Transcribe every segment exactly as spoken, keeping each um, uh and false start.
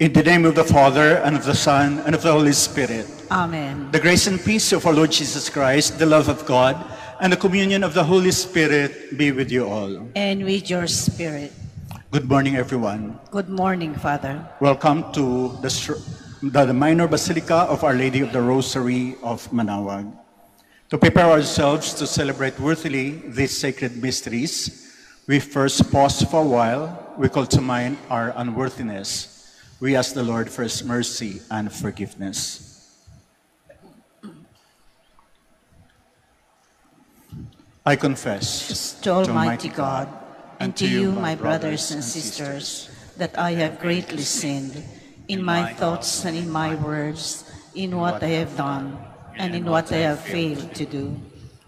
In the name of the Father, and of the Son, and of the Holy Spirit. Amen. The grace and peace of our Lord Jesus Christ, the love of God, and the communion of the Holy Spirit be with you all. And with your spirit. Good morning, everyone. Good morning, Father. Welcome to the, the Minor Basilica of Our Lady of the Rosary of Manaoag. To prepare ourselves to celebrate worthily these sacred mysteries, we first pause for a while. We call to mind our unworthiness. We ask the Lord for his mercy and forgiveness. I confess to Almighty God, and to you, my brothers and sisters, that I have greatly sinned in my thoughts and in my words, in what I have done, and in what I have failed to do.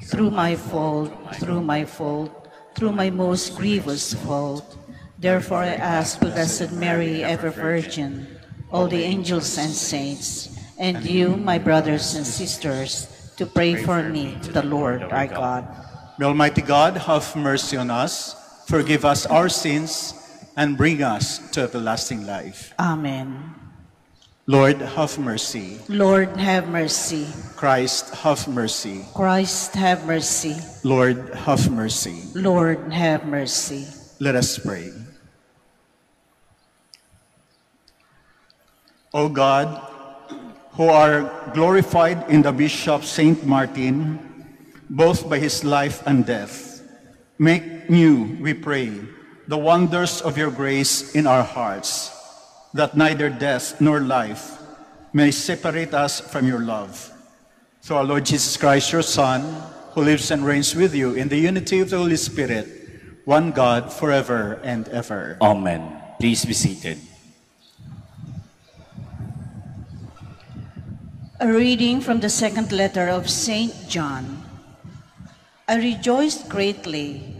Through my fault, through my fault, through my most grievous fault, therefore I ask Blessed Mary, ever Virgin, all the angels and saints, and you, my brothers and sisters, to pray for me to the Lord our God. May Almighty God have mercy on us, forgive us our sins, and bring us to everlasting life. Amen. Lord, have mercy. Lord, have mercy. Christ, have mercy. Christ, have mercy. Lord, have mercy. Lord, have mercy. Let us pray. O God, who are glorified in the Bishop Saint Martin, both by his life and death, make new, we pray, the wonders of your grace in our hearts, that neither death nor life may separate us from your love. Through our Lord Jesus Christ, your Son, who lives and reigns with you in the unity of the Holy Spirit, one God, forever and ever. Amen. Please be seated. A reading from the second letter of Saint John. I rejoiced greatly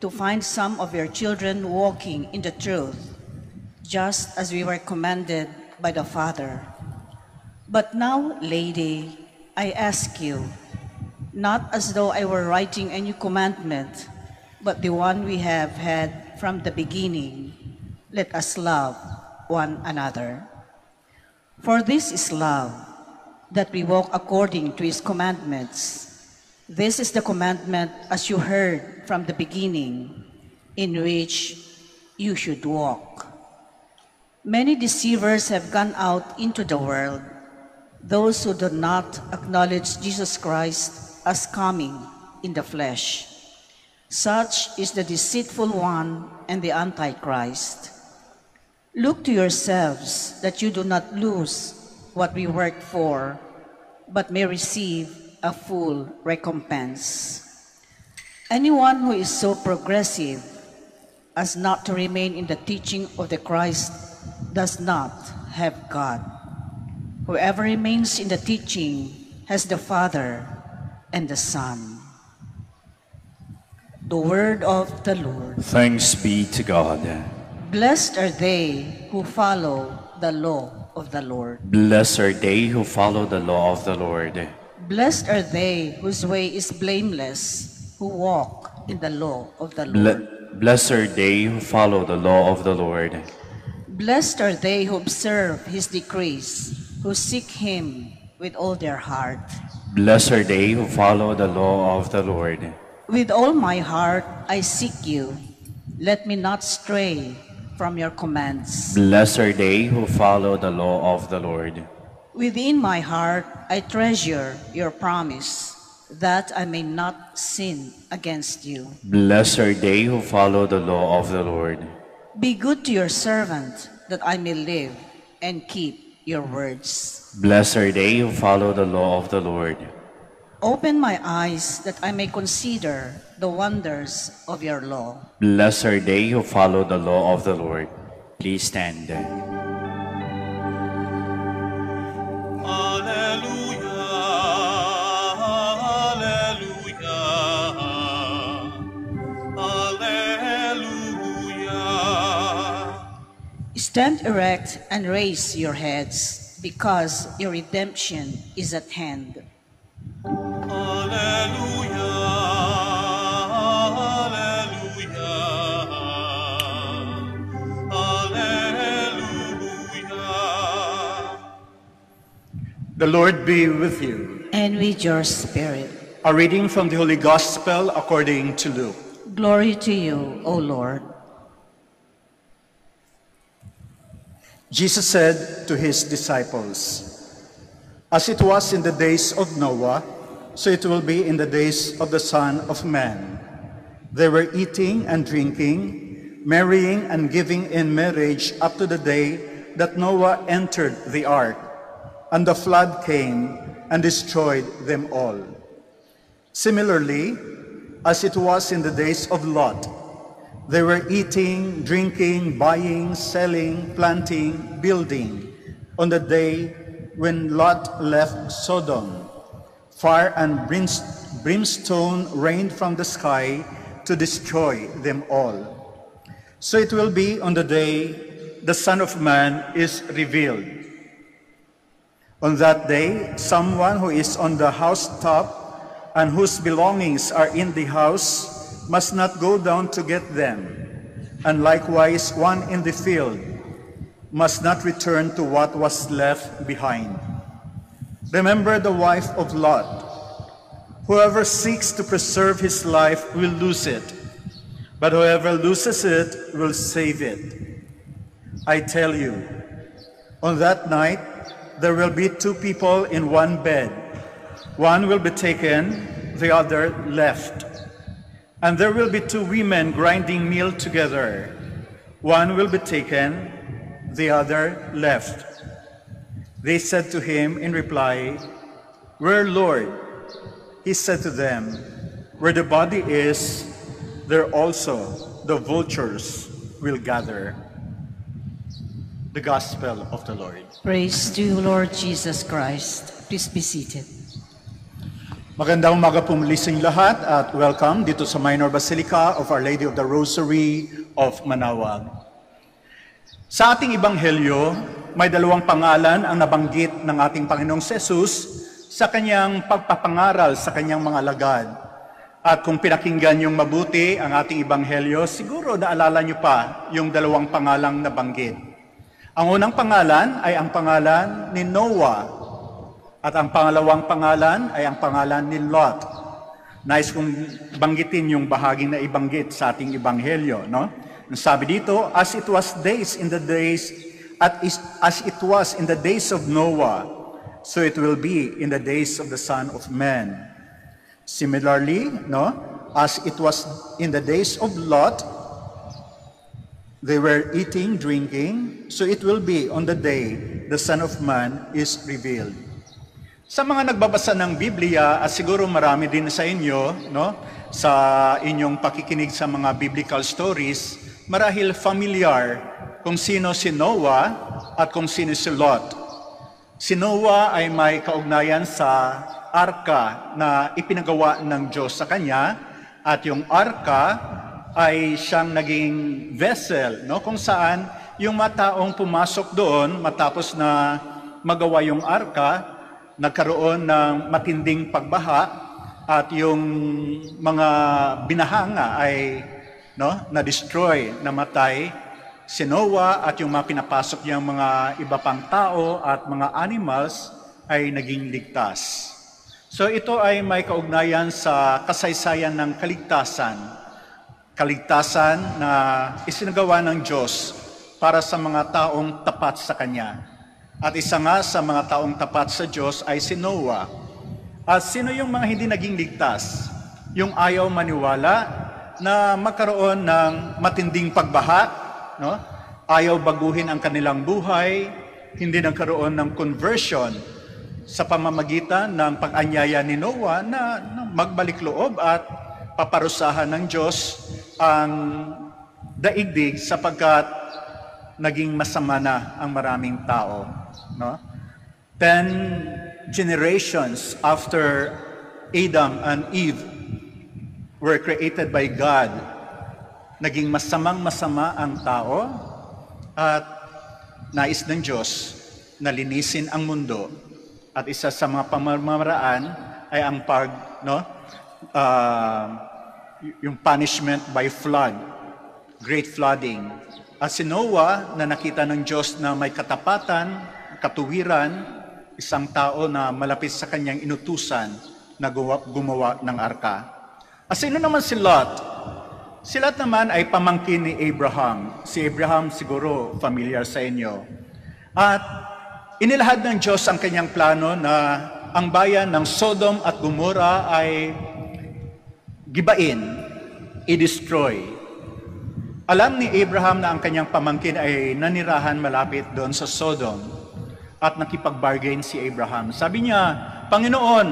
to find some of your children walking in the truth, just as we were commanded by the Father. But now, Lady, I ask you, not as though I were writing a new commandment, but the one we have had from the beginning, let us love one another. For this is love, that we walk according to his commandments. This is the commandment as you heard from the beginning, in which you should walk. Many deceivers have gone out into the world, those who do not acknowledge Jesus Christ as coming in the flesh. Such is the deceitful one and the Antichrist. Look to yourselves that you do not lose what we worked for, but may receive a full recompense. Anyone who is so progressive as not to remain in the teaching of the Christ does not have God. Whoever remains in the teaching has the Father and the Son. The word of the Lord. Thanks be to God. Blessed are they who follow the law of the Lord. Blessed are they who follow the law of the Lord. Blessed are they whose way is blameless, who walk in the law of the Lord. Ble Blessed are they who follow the law of the Lord. Blessed are they who observe his decrees, who seek him with all their heart. Blessed are they who follow the law of the Lord. With all my heart I seek you. Let me not stray from your commands. Blessed are they who follow the law of the Lord. Within my heart I treasure your promise, that I may not sin against you. Blessed are they who follow the law of the Lord. Be good to your servant, that I may live and keep your words. Blessed are they who follow the law of the Lord. Open my eyes, that I may consider the wonders of your law. Blessed are they who follow the law of the Lord. Please stand. Alleluia, Alleluia, Alleluia. Stand erect and raise your heads, because your redemption is at hand. Alleluia, Alleluia, Alleluia. The Lord be with you. And with your spirit. A reading from the Holy Gospel according to Luke. Glory to you, O Lord. Jesus said to his disciples, "As it was in the days of Noah, so it will be in the days of the Son of Man. They were eating and drinking, marrying and giving in marriage up to the day that Noah entered the ark, and the flood came and destroyed them all. Similarly, as it was in the days of Lot, they were eating, drinking, buying, selling, planting, building, on the day when Lot left Sodom. Fire and brimstone rained from the sky to destroy them all. So it will be on the day the Son of Man is revealed. On that day, someone who is on the housetop and whose belongings are in the house must not go down to get them, and likewise one in the field must not return to what was left behind. Remember the wife of Lot. Whoever seeks to preserve his life will lose it, but whoever loses it will save it. I tell you, on that night there will be two people in one bed. One will be taken, the other left. And there will be two women grinding meal together. One will be taken, the other left." They said to him in reply, "Where, Lord?" He said to them, "Where the body is, there also the vultures will gather." The Gospel of the Lord. Praise to you, Lord Jesus Christ. Please be seated. Magandang umaga po muli sa lahat at welcome dito sa Minor Basilica of Our Lady of the Rosary of Manaoag. Sa ating Ebanghelyo, may dalawang pangalan ang nabanggit ng ating Panginoong Jesus sa kanyang pagpapangaral sa kanyang mga alagad. At kung pinakinggan niyong mabuti ang ating Ebanghelyo, siguro naalala niyo pa yung dalawang pangalang nabanggit. Ang unang pangalan ay ang pangalan ni Noah at ang pangalawang pangalan ay ang pangalan ni Lot. Nais kong banggitin yung bahaging na ibanggit sa ating Ebanghelyo, no? Sabi dito, as it was days in the days At is, as it was in the days of Noah, so it will be in the days of the Son of Man. Similarly, no, as it was in the days of Lot, they were eating, drinking, so it will be on the day the Son of Man is revealed. Sa mga nagbabasa ng Biblia, at siguro marami din sa inyo, no, sa inyong pakikinig sa mga biblical stories, marahil familiar kung sino si Noah at kung sino si Lot. Si Noah ay may kaugnayan sa arka na ipinagawa ng Diyos sa kanya, at yung arka ay siyang naging vessel, no, kung saan yung mga taong pumasok doon matapos na magawa yung arka, nagkaroon ng matinding pagbaha at yung mga binahanga ay, no, na-destroy, namatay. Si Noah at yung mga pinapasok niyang mga iba pang tao at mga animals ay naging ligtas. So ito ay may kaugnayan sa kasaysayan ng kaligtasan. Kaligtasan na isinagawa ng Diyos para sa mga taong tapat sa Kanya. At isa nga sa mga taong tapat sa Diyos ay si Noah. At sino yung mga hindi naging ligtas? Yung ayaw maniwala na magkaroon ng matinding pagbaha, no? Ayaw baguhin ang kanilang buhay, hindi nagkaroon ng conversion sa pamamagitan ng pag-anyaya ni Noah na, na magbalik loob at paparusahan ng Diyos ang daigdig sapagkat naging masama na ang maraming tao, no? Ten generations after Adam and Eve were created by God, naging masamang-masama ang tao at nais ng Diyos na linisin ang mundo. At isa sa mga pamamaraan ay ang pag, no, uh, yung punishment by flood, great flooding. At si Noah na nakita ng Diyos na may katapatan, katuwiran, isang tao na malapit sa kanyang inutusan na gumawa ng arka. At sino naman si Lot? Si Lot naman ay pamangkin ni Abraham. Si Abraham siguro familiar sa inyo. At inilahad ng Diyos ang kanyang plano na ang bayan ng Sodom at Gomorrah ay gibain, i-destroy. Alam ni Abraham na ang kanyang pamangkin ay nanirahan malapit doon sa Sodom at nakipag-bargain si Abraham. Sabi niya, Panginoon,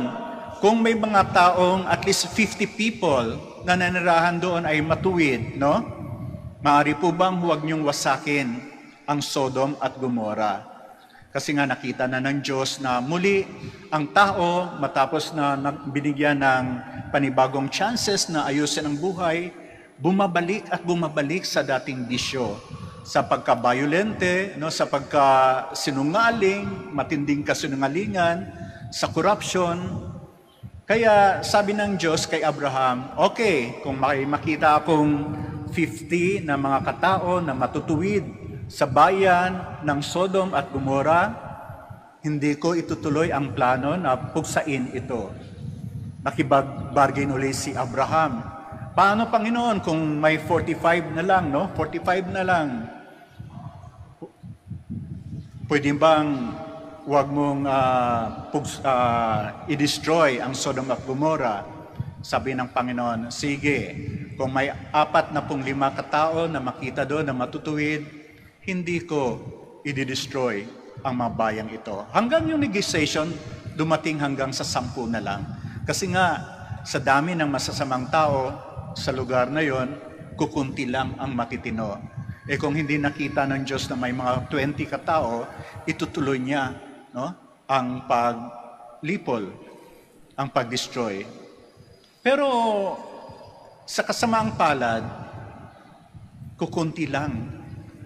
kung may mga taong at least fifty people na nanirahan doon ay matuwid, no? Maaari po bang huwag niyong wasakin ang Sodom at Gomorrah? Kasi nga nakita na ng Diyos na muli ang tao matapos na binigyan ng panibagong chances na ayusin ang buhay, bumabalik at bumabalik sa dating bisyo, sa pagkabayolente, no, sa pagkasinungaling, matinding kasinungalingan, sa corruption. Kaya sabi ng Diyos kay Abraham, okay, kung makita akong fifty na mga katao na matutuwid sa bayan ng Sodom at Gomorrah, hindi ko itutuloy ang plano na puksain ito. Nakibag-bargain ulit si Abraham. Paano, Panginoon, kung may forty-five na lang, no? forty-five na lang. Pwede bang huwag mong uh, pugs, uh, i-destroy ang Sodom at Gomorrah? Sabi ng Panginoon, sige, kung may apat na pung lima katao na makita doon na matutuwid, hindi ko i-destroy ang mga bayang ito. Hanggang yung negotiation, dumating hanggang sa sampu na lang. Kasi nga, sa dami ng masasamang tao, sa lugar na yon, kukunti lang ang matitino. Eh kung hindi nakita ng Diyos na may mga twenty katao, itutuloy niya, no, ang paglipol, ang pagdestroy. Pero sa kasamaang palad, kukunti lang.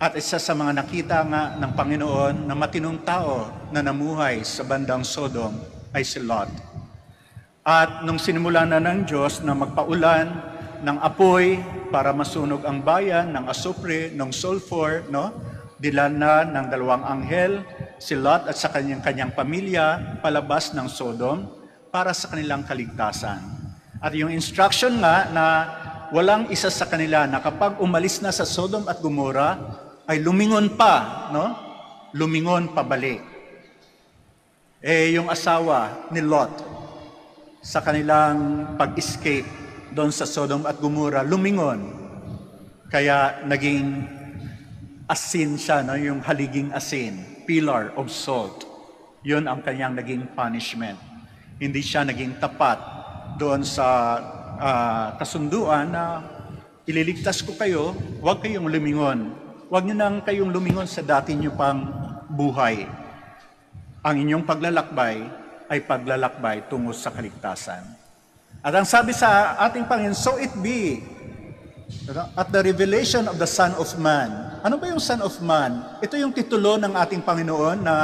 At isa sa mga nakita nga ng Panginoon na matinong tao na namuhay sa bandang Sodom ay si Lot. At nung sinimulan na ng Diyos na magpaulan ng apoy para masunog ang bayan, ng asupre, ng sulfur, no? Dilana ng dalawang anghel, si Lot at sa kanyang-kanyang pamilya, palabas ng Sodom para sa kanilang kaligtasan. At yung instruction nga na walang isa sa kanila na kapag umalis na sa Sodom at Gomorrah, ay lumingon pa, no? Lumingon pabalik. Eh, yung asawa ni Lot, sa kanilang pag-escape doon sa Sodom at Gomorrah, lumingon. Kaya naging asin siya, no? Yung haliging asin, pillar of salt. Yun ang kanyang naging punishment. Hindi siya naging tapat doon sa uh, kasunduan na ililigtas ko kayo, huwag kayong lumingon. Huwag niyo nang kayong lumingon sa dati niyo pang buhay. Ang inyong paglalakbay ay paglalakbay tungo sa kaligtasan. At ang sabi sa ating Panginoon, so it be at the revelation of the Son of Man. Ano ba yung Son of Man? Ito yung titulo ng ating Panginoon na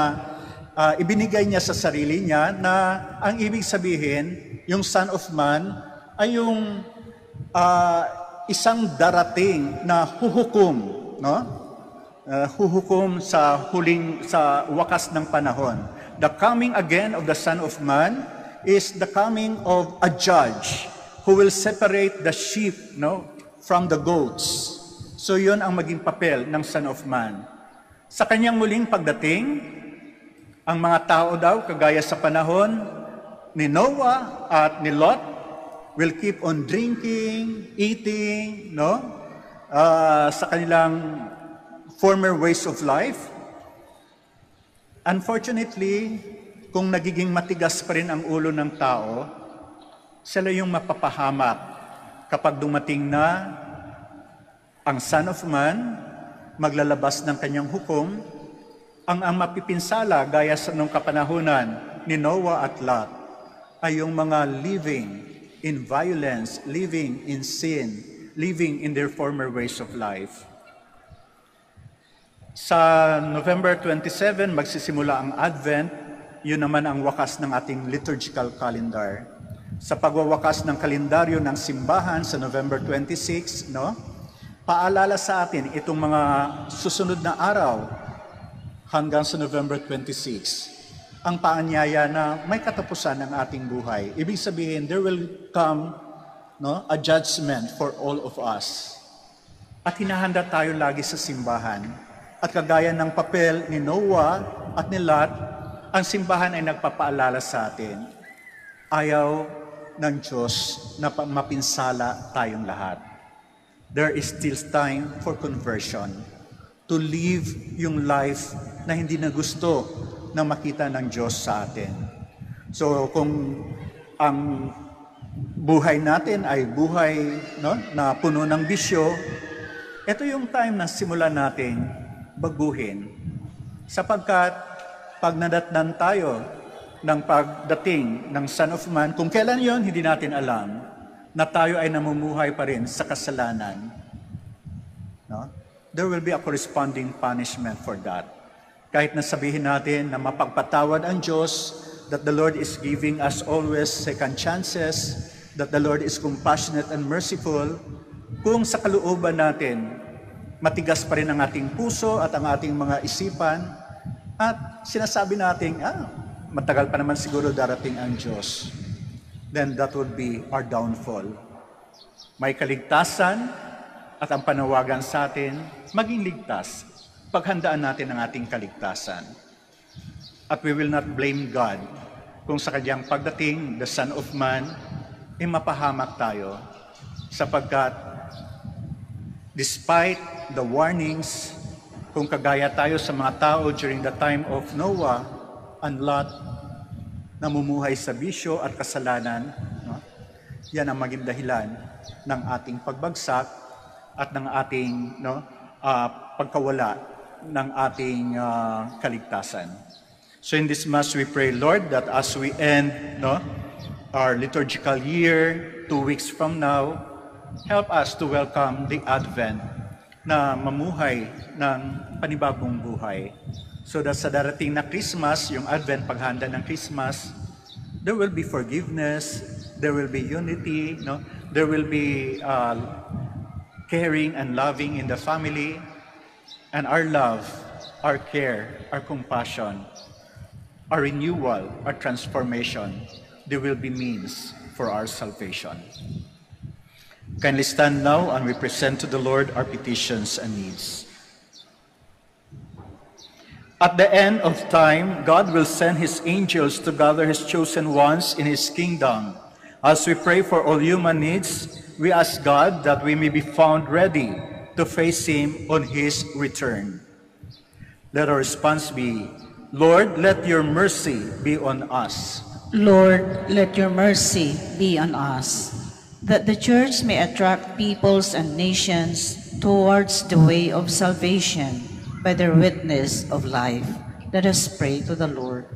uh, ibinigay niya sa sarili niya na ang ibig sabihin, yung Son of Man ay yung uh, isang darating na huhukom, no? Uh, huhukom sa huling, sa wakas ng panahon. The coming again of the Son of Man is the coming of a judge who will separate the sheep, no, from the goats. So yun ang maging papel ng Son of Man. Sa kanyang muling pagdating, ang mga tao daw, kagaya sa panahon ni Noah at ni Lot, will keep on drinking, eating, no, uh, sa kanilang former ways of life. Unfortunately, kung nagiging matigas pa rin ang ulo ng tao, sila yung mapapahamak kapag dumating na ang Son of Man, maglalabas ng kanyang hukom, ang ang mapipinsala gaya sa nung kapanahunan ni Noah at Lot ay yung mga living in violence, living in sin, living in their former ways of life. Sa November twenty-seven, magsisimula ang Advent. Yun naman ang wakas ng ating liturgical calendar. Sa pagwawakas ng kalendaryo ng simbahan sa November twenty-six, no? Paalala sa atin itong mga susunod na araw hanggang sa November twenty-six. ang paanyaya na may katapusan ng ating buhay. Ibig sabihin, there will come no, a judgment for all of us. At hinahanda tayo lagi sa simbahan. At kagaya ng papel ni Noah at ni Lot, ang simbahan ay nagpapaalala sa atin. Ayaw ng Diyos na mapinsala tayong lahat. There is still time for conversion. To live yung life na hindi na gusto na makita ng Diyos sa atin. So kung ang buhay natin ay buhay no, na puno ng bisyo, ito yung time na simulan natin baguhin. Sapagkat pag nadatnan tayo ng pagdating ng Son of Man, kung kailan yon hindi natin alam, na tayo ay namumuhay pa rin sa kasalanan. No? There will be a corresponding punishment for that. Kahit na sabihin natin na mapagpatawad ang Diyos, that the Lord is giving us always second chances, that the Lord is compassionate and merciful, kung sa kalooban natin, matigas pa rin ang ating puso at ang ating mga isipan, at sinasabi natin, ah, matagal pa naman siguro darating ang Diyos, then that would be our downfall. May kaligtasan at ang panawagan sa atin, maging ligtas. Paghandaan natin ang ating kaligtasan. At we will not blame God kung sa kanyang pagdating, the Son of Man, ay mapahamak tayo sapagkat despite the warnings, kung kagaya tayo sa mga tao during the time of Noah and Lot, namumuhay sa bisyo at kasalanan, no? Yan ang maging dahilan ng ating pagbagsak at ng ating no, uh, pagkawala ng ating uh, kaligtasan. So in this Mass we pray, Lord, that as we end no, our liturgical year two weeks from now, help us to welcome the Advent na mamuhay ng panibagong buhay. So that sa darating na Christmas, yung Advent, paghanda ng Christmas, there will be forgiveness, there will be unity, no? There will be uh, caring and loving in the family, and our love, our care, our compassion, our renewal, our transformation, they will be means for our salvation. Kindly stand now and we present to the Lord our petitions and needs. At the end of time, God will send his angels to gather his chosen ones in his kingdom. As we pray for all human needs, we ask God that we may be found ready to face him on his return. Let our response be, Lord, let your mercy be on us. Lord, let your mercy be on us, that the Church may attract peoples and nations towards the way of salvation by their witness of life. Let us pray to the Lord.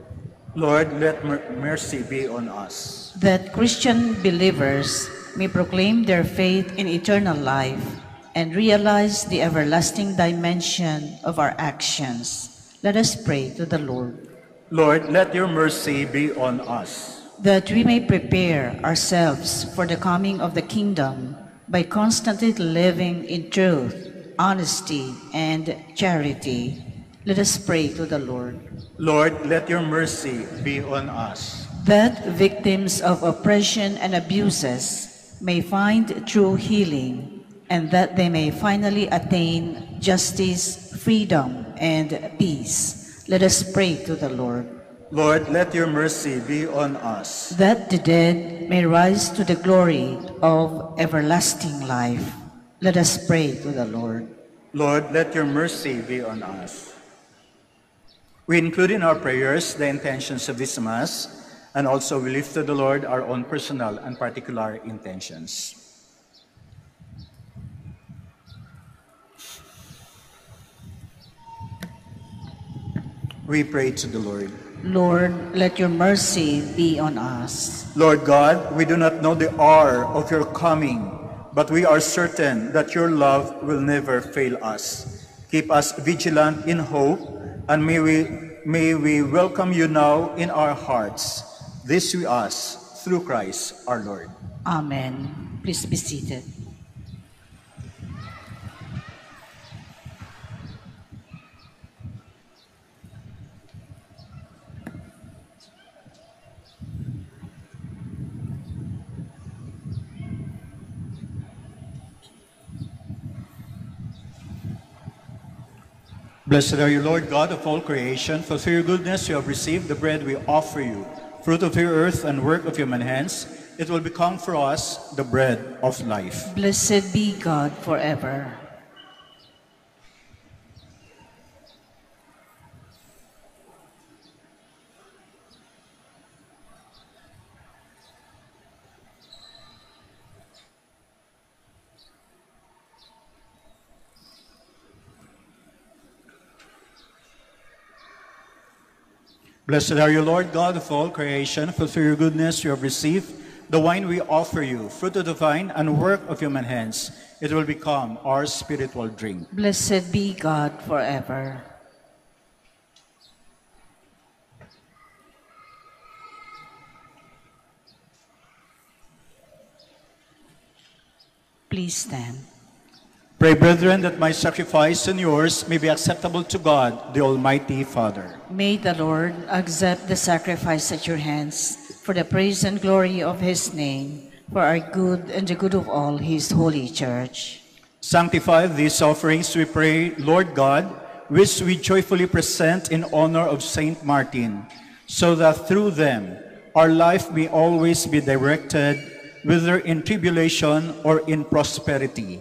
Lord, let mercy be on us, that Christian believers may proclaim their faith in eternal life and realize the everlasting dimension of our actions. Let us pray to the Lord. Lord, let your mercy be on us, that we may prepare ourselves for the coming of the kingdom by constantly living in truth, honesty, and charity. Let us pray to the Lord. Lord, let your mercy be on us, that victims of oppression and abuses may find true healing, and that they may finally attain justice, freedom, and peace. Let us pray to the Lord. Lord, let your mercy be on us, that the dead may rise to the glory of everlasting life. Let us pray to the Lord. Lord, let your mercy be on us. We include in our prayers the intentions of this Mass, and also we lift to the Lord our own personal and particular intentions. We pray to the Lord. Lord, let your mercy be on us. Lord God, we do not know the hour of your coming, but we are certain that your love will never fail us. Keep us vigilant in hope, and may we, may we welcome you now in our hearts. This we ask through Christ our Lord. Amen. Please be seated. Blessed are you, Lord God of all creation, for through your goodness you have received the bread we offer you, fruit of your earth and work of human hands. It will become for us the bread of life. Blessed be God forever. Blessed are you, Lord God of all creation, for through your goodness you have received the wine we offer you, fruit of the vine and work of human hands. It will become our spiritual drink. Blessed be God forever. Please stand. Pray, brethren, that my sacrifice and yours may be acceptable to God, the Almighty Father. May the Lord accept the sacrifice at your hands for the praise and glory of His name, for our good and the good of all His holy church. Sanctify these offerings, we pray, Lord God, which we joyfully present in honor of Saint Martin, so that through them our life may always be directed, whether in tribulation or in prosperity,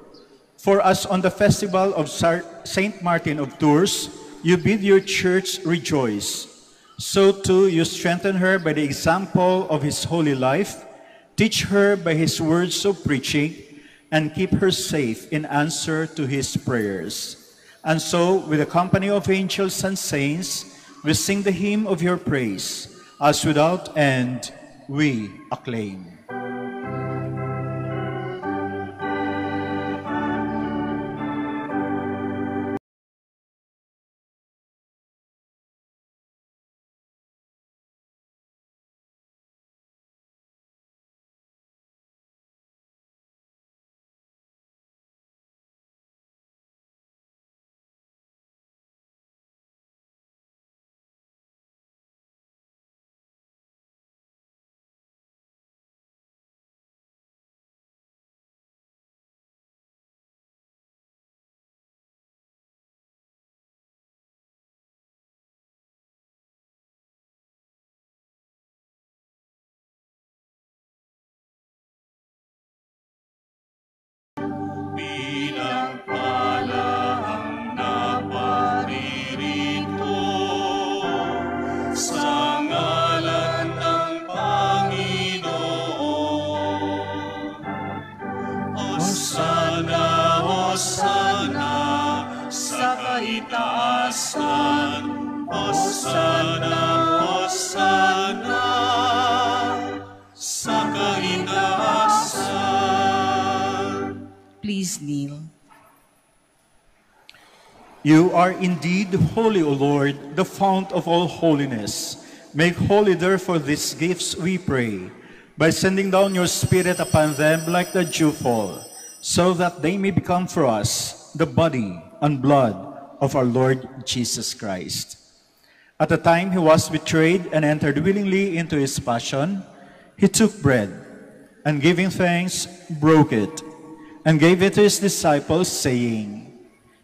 For us on the festival of Saint Martin of Tours, you bid your church rejoice. So too you strengthen her by the example of his holy life, teach her by his words of preaching, and keep her safe in answer to his prayers. And so, with the company of angels and saints, we sing the hymn of your praise, as without end we acclaim. You are indeed holy, O Lord, the fount of all holiness. Make holy, therefore, these gifts, we pray, by sending down your Spirit upon them like the dewfall, so that they may become for us the body and blood of our Lord Jesus Christ. At the time he was betrayed and entered willingly into his passion, he took bread, and giving thanks, broke it, and gave it to his disciples, saying,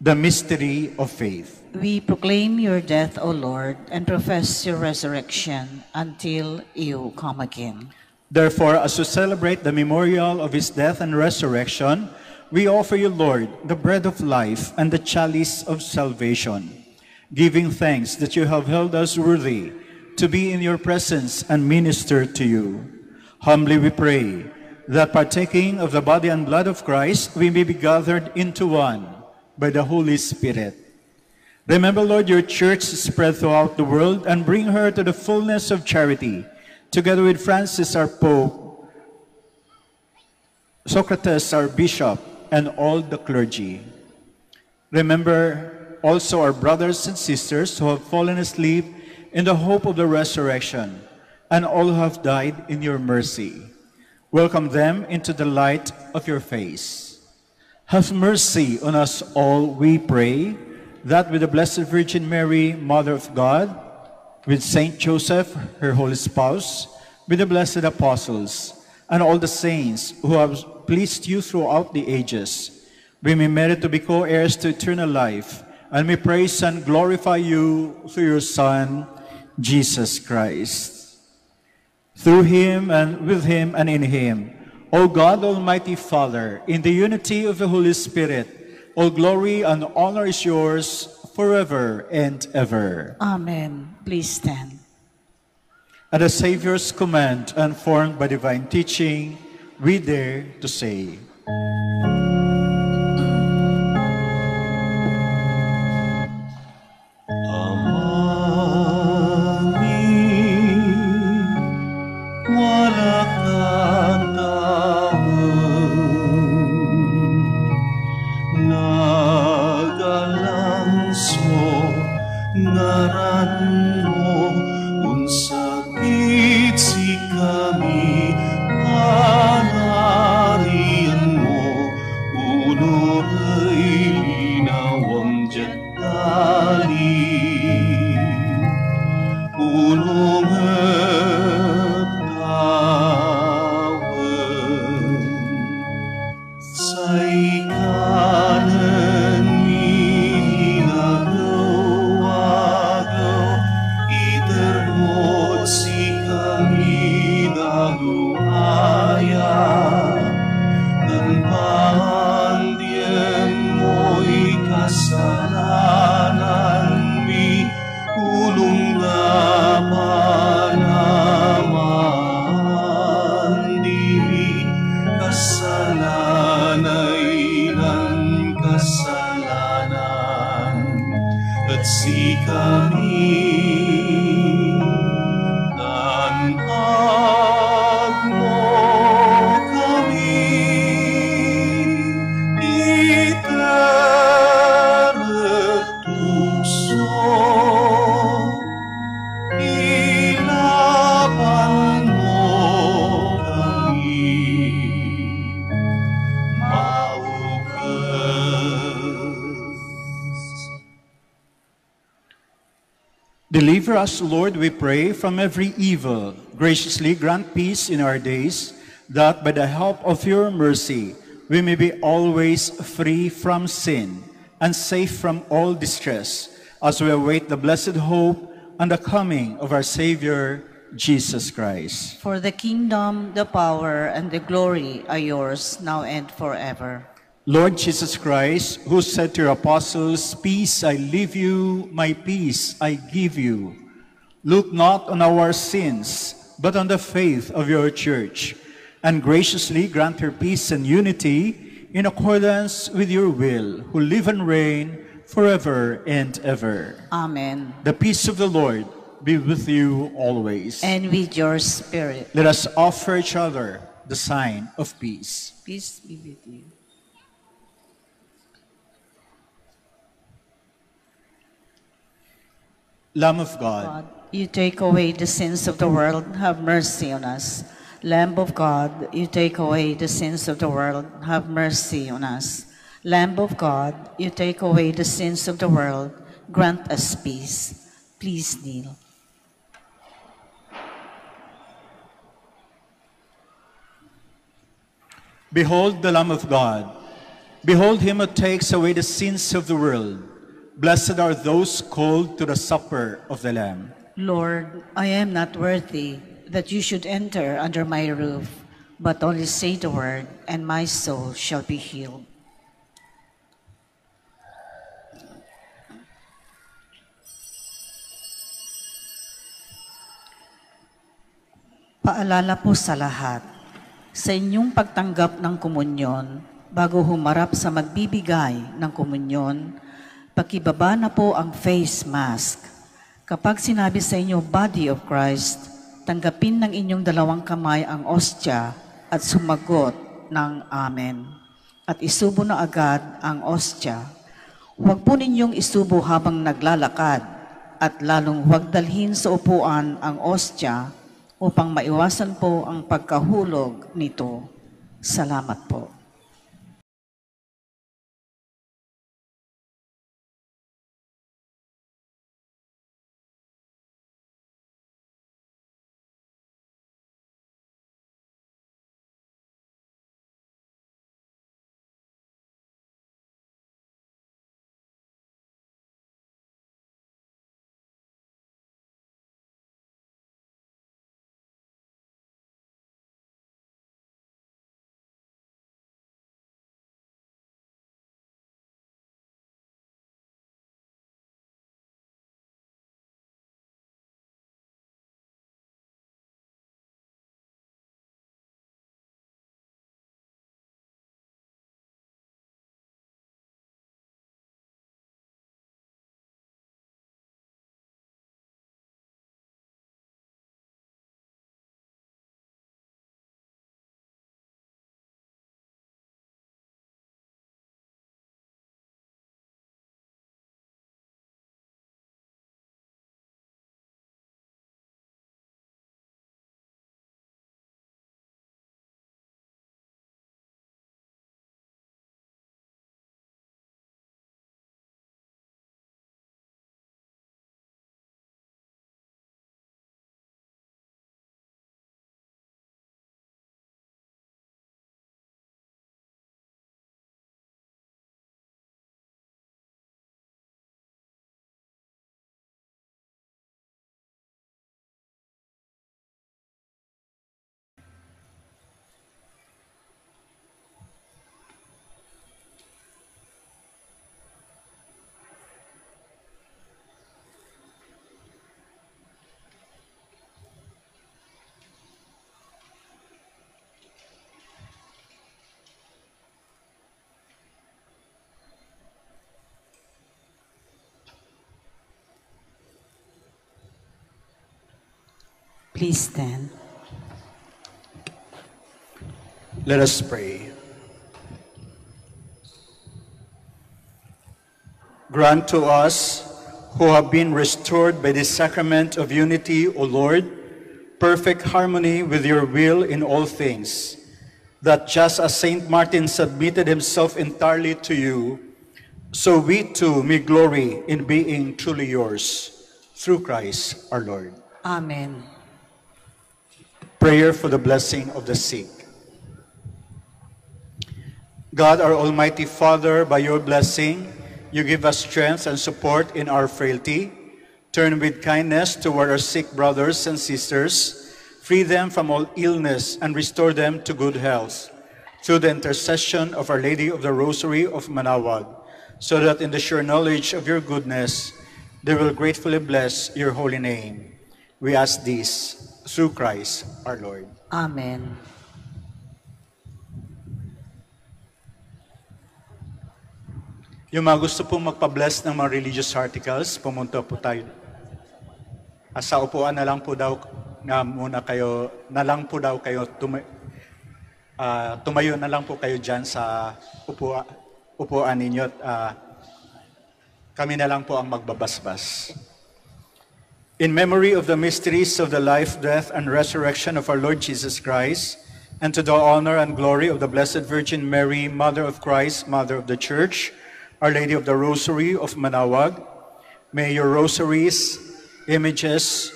The mystery of faith. We proclaim your death, O Lord, and profess your resurrection until you come again. Therefore, as we celebrate the memorial of his death and resurrection, we offer you, Lord, the bread of life and the chalice of salvation, giving thanks that you have held us worthy to be in your presence and minister to you. Humbly we pray that, partaking of the body and blood of Christ, we may be gathered into one by the Holy Spirit. Remember, Lord, your church spread throughout the world and bring her to the fullness of charity, together with Francis, our Pope, Socrates, our Bishop, and all the clergy. Remember also our brothers and sisters who have fallen asleep in the hope of the resurrection, and all who have died in your mercy. Welcome them into the light of your face. Have mercy on us all, we pray, that with the Blessed Virgin Mary, Mother of God, with Saint Joseph, her holy spouse, with the blessed apostles, and all the saints who have pleased you throughout the ages, we may merit to be co-heirs to eternal life, and may praise and glorify you through your Son, Jesus Christ. Through him, and with him, and in him, O God, Almighty Father, in the unity of the Holy Spirit, all glory and honor is yours forever and ever. Amen. Please stand. At the Savior's command and formed by divine teaching, we dare to say, deliver us, Lord, we pray, from every evil. Graciously grant peace in our days, that by the help of your mercy, we may be always free from sin and safe from all distress, as we await the blessed hope and the coming of our Savior, Jesus Christ. For the kingdom, the power, and the glory are yours, now and forever. Lord Jesus Christ, who said to your apostles, "Peace I leave you, my peace I give you," look not on our sins, but on the faith of your church, and graciously grant her peace and unity in accordance with your will, who live and reign forever and ever. Amen. The peace of the Lord be with you always. And with your spirit. Let us offer each other the sign of peace. Peace be with you. Lamb of God, you take away the sins of the world, have mercy on us. Lamb of God, you take away the sins of the world, have mercy on us. Lamb of God, you take away the sins of the world, grant us peace. Please kneel. Behold the Lamb of God. Behold him who takes away the sins of the world. Blessed are those called to the supper of the Lamb. Lord, I am not worthy that you should enter under my roof, but only say the word, and my soul shall be healed. Paalala po sa lahat, sa inyong pagtanggap ng komunyon, bago humarap sa magbibigay ng komunyon, pakibaba na po ang face mask. Kapag sinabi sa inyo, Body of Christ, tanggapin ng inyong dalawang kamay ang ostya at sumagot ng Amen. At isubo na agad ang ostya. Huwag po ninyong isubo habang naglalakad at lalong huwag dalhin sa upuan ang ostya upang maiwasan po ang pagkahulog nito. Salamat po. Please stand. Let us pray. Grant to us, who have been restored by the sacrament of unity, O Lord, perfect harmony with your will in all things, that just as Saint Martin submitted himself entirely to you, so we too may glory in being truly yours, through Christ our Lord. Amen. Prayer for the blessing of the sick. God, our Almighty Father, by your blessing, you give us strength and support in our frailty. Turn with kindness toward our sick brothers and sisters. Free them from all illness and restore them to good health. Through the intercession of Our Lady of the Rosary of Manaoag, so that in the sure knowledge of your goodness, they will gratefully bless your holy name. We ask this through Christ our Lord. Amen. Yung mga gusto pong magpa-bless ng mga religious articles, pumunta po tayo. Sa upuan na lang po daw na muna kayo, na lang po daw kayo, tuma, uh, tumayo na lang po kayo dyan sa upua, upuan ninyo. Uh, kami na lang po ang magbabasbas. In memory of the mysteries of the life, death, and resurrection of our Lord Jesus Christ, and to the honor and glory of the Blessed Virgin Mary, Mother of Christ, Mother of the Church, Our Lady of the Rosary of Manaoag, may your rosaries, images,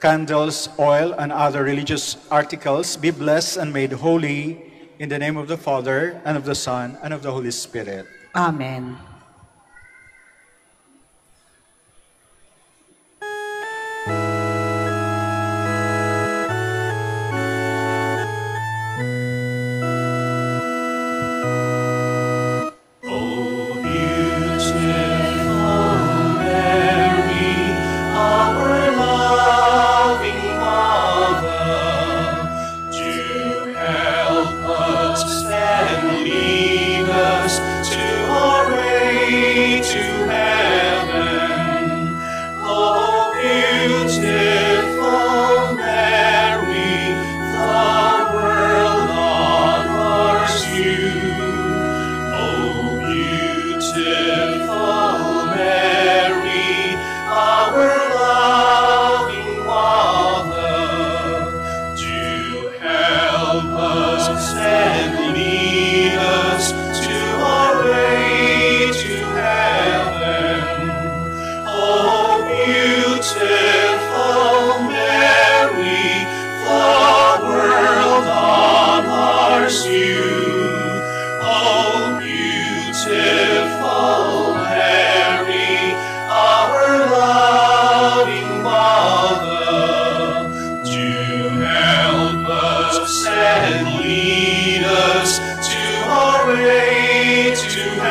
candles, oil, and other religious articles be blessed and made holy in the name of the Father, and of the Son, and of the Holy Spirit. Amen. Lead us to our way to